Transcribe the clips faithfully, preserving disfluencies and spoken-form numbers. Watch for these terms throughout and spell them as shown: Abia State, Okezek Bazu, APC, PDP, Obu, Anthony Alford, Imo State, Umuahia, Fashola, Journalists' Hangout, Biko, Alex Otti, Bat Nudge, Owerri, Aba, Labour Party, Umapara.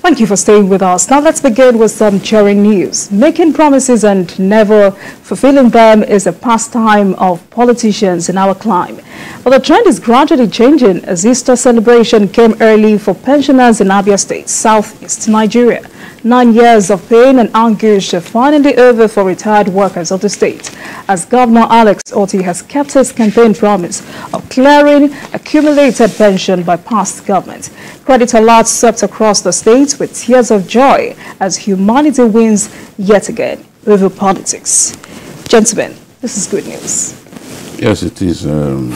Thank you for staying with us. Now let's begin with some cheering news. Making promises and never fulfilling them is a pastime of politicians in our climb. But the trend is gradually changing as Easter celebration came early for pensioners in Abia State, southeast Nigeria. Nine years of pain and anguish are finally over for retired workers of the state, as Governor Alex Otti has kept his campaign promise of clearing accumulated pension by past government. Credit alert swept across the state with tears of joy as humanity wins yet again over politics. Gentlemen, this is good news. Yes, it is. Um,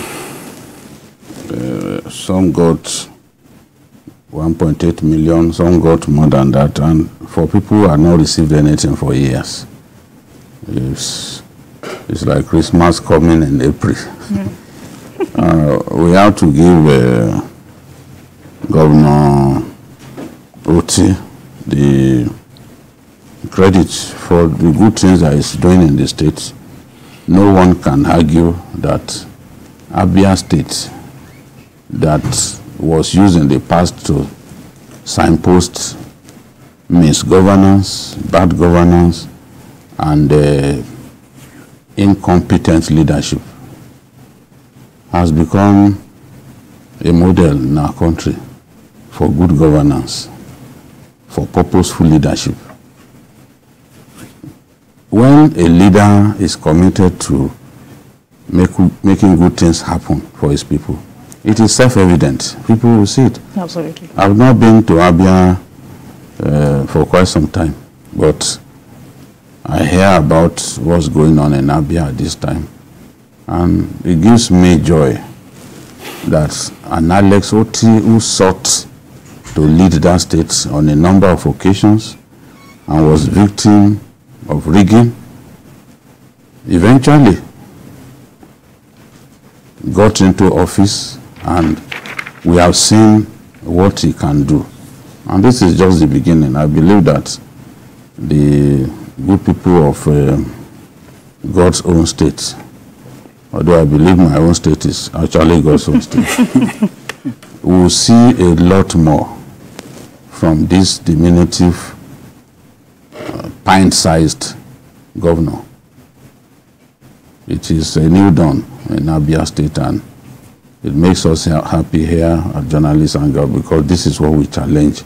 uh, some got one point eight million, some got more than that, and for people who have not received anything for years, it's, it's like Christmas coming in April. Mm. uh, we have to give uh, Governor Otti the credit for the good things that he's doing in the state. No one can argue that Abia State, that was used in the past to signpost misgovernance, bad governance, and uh, incompetent leadership, has become a model in our country for good governance, for purposeful leadership. When a leader is committed to make, making good things happen for his people, it is self-evident. People will see it. Absolutely. I've not been to Abia uh, for quite some time, but I hear about what's going on in Abia at this time. And it gives me joy that an Alex Otti, who sought to lead that state on a number of occasions and was victim of rigging, eventually got into office, and we have seen what he can do. And this is just the beginning. I believe that the good people of uh, God's own state, although I believe my own state is actually God's own state, will see a lot more from this diminutive, uh, pint-sized governor. It is a new dawn in Abia State, and it makes us happy here at Journalists' Hangout, because this is what we challenge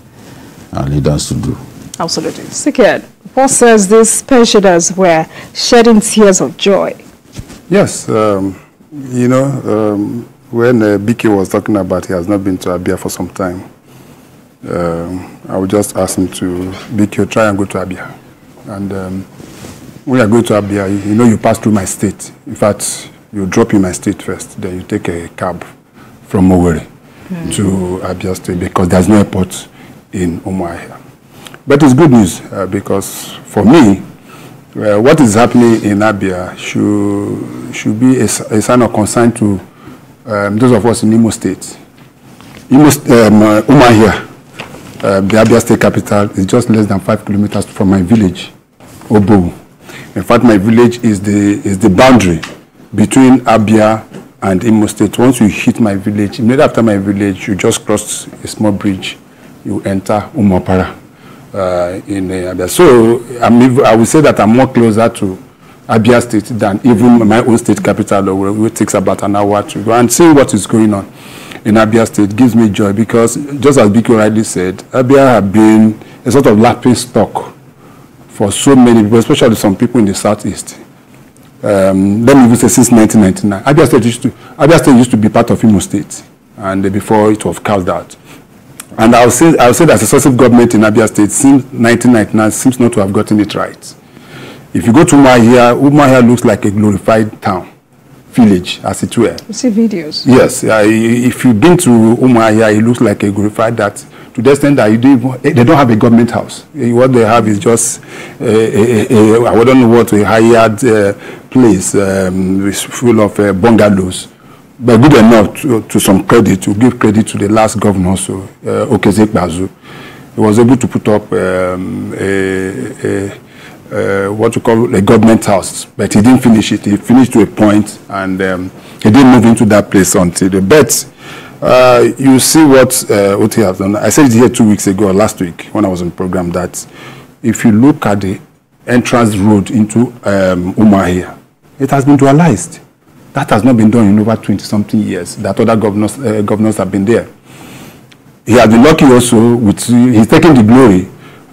our leaders to do. Absolutely. Second, the report says these pensioners were shedding tears of joy. Yes. Um, you know, um, when uh, B K was talking about he has not been to Abia for some time, um, I would just ask him to, B K, try and go to Abia. And um, when I go to Abia, you, you know you pass through my state. In fact, you drop in my state first, then you take a cab from Owerri mm. to Abia State, because there's no airport in Umuahia. But it's good news, uh, because for me, uh, what is happening in Abia should, should be a, a sign of concern to um, those of us in Imo State. Imo, um, uh, Umuahia, uh, the Abia State capital, is just less than five kilometers from my village, Obu. In fact, my village is the, is the boundary between Abia and Imo State. Once you hit my village, immediately after my village, you just cross a small bridge, you enter Umapara uh, in uh, Abia. So I'm, I would say that I'm more closer to Abia State than even my own state capital, where it takes about an hour to go. And seeing what is going on in Abia State gives me joy, because, just as Biko rightly said, Abia have been a sort of laughing stock for so many people, especially some people in the southeast. Um, let me even say since nineteen ninety-nine. Abia State used to, Abia State used to be part of Imo State, and uh, before it was carved out. And I'll say, I'll say that the successive government in Abia State since nineteen ninety-nine seems not to have gotten it right. If you go to Umuahia, Umuahia looks like a glorified town, village, as it were. You see videos. Yes. Uh, if you've been to Umuahia, it looks like a glorified that. To the extent that you don't even, they don't have a government house. What they have is just a, a, a, a, I don't know what, a hired uh, place um, full of uh, bungalows. But good enough to, to some credit, to give credit to the last governor, so, uh, Okezek Bazu. He was able to put up um, a, a, a, what you call a government house, but he didn't finish it. He finished to a point, and um, he didn't move into that place until the bet. Uh, you see what uh, Otti have done. I said it here two weeks ago, last week, when I was on the program, that if you look at the entrance road into um, Umuahia, it has been dualized. That has not been done in over twenty-something years, that other governors, uh, governors have been there. He has been lucky also, with, he's taking the glory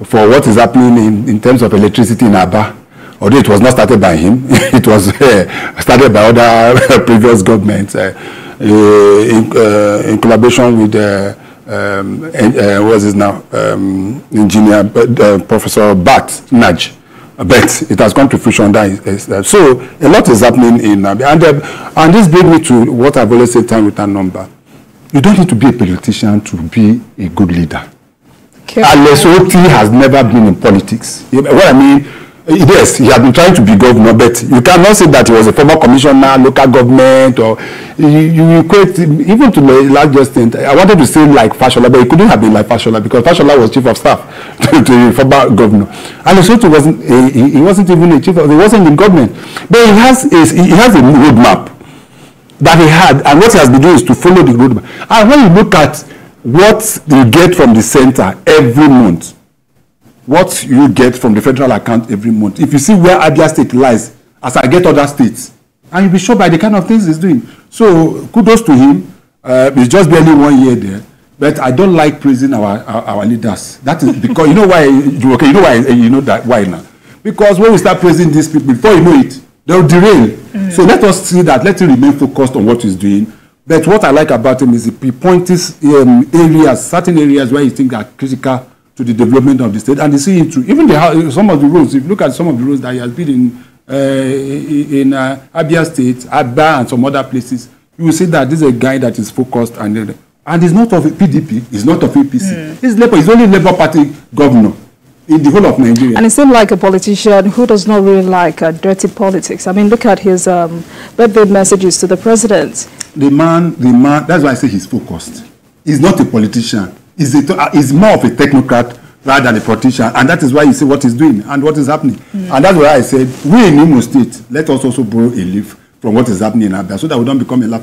for what is happening in, in terms of electricity in Aba. Although it was not started by him, it was uh, started by other previous governments uh, uh, in, uh, in collaboration with uh, um, uh, what is it now, um, engineer uh, Professor Bat Nudge. But it has come to fruition. So a lot is happening in Abia. And, uh, and this brings me to what I've always said time with a number. You don't need to be a politician to be a good leader. Okay. Alex Otti has never been in politics. What I mean, yes, he has been trying to be governor, but you cannot say that he was a former commissioner, local government, or you, you create, even to the large extent. I wanted to say like Fashola, but it couldn't have been like Fashola because Fashola was chief of staff to, to the former governor. And Alex Otti wasn't, a, he, he wasn't even a chief of, he wasn't in government. But he has a, he has a roadmap that he had, and what he has been doing is to follow the roadmap. And when you look at what you get from the center every month, what you get from the federal account every month. If you see where Abia State lies, as I get other states, and you'll be sure by the kind of things he's doing. So kudos to him. Uh, it's just barely one year there, but I don't like praising our, our our leaders. That is because you know why. Okay, you know why. You know that why now? Because when we start praising these people, before you know it, they'll derail. Mm-hmm. So let us see that. Let him remain focused on what he's doing. But what I like about him is he points um, areas, certain areas where you think are critical to the development of the state, and they see it through. Even the, some of the roads, if you look at some of the roads that he has built in, uh, in uh, Abia State, Aba, and some other places, you will see that this is a guy that is focused, and and he's not of P D P, he's not of A P C. Mm. He's, Labour, he's only Labour Party governor in the whole of Nigeria. And he seemed like a politician who does not really like uh, dirty politics. I mean, look at his um, birthday messages to the president. The man, the man, that's why I say he's focused. He's not a politician. He's, a, he's more of a technocrat rather than a politician. And that is why you see what he's doing and what is happening. Mm. And that's why I said, we in Imo State, let us also borrow a leaf from what is happening in Abia so that we don't become a laughing